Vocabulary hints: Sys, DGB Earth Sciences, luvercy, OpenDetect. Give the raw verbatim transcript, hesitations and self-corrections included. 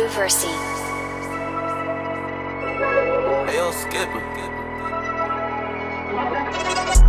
Luvercy. Hey, yo, Skipper.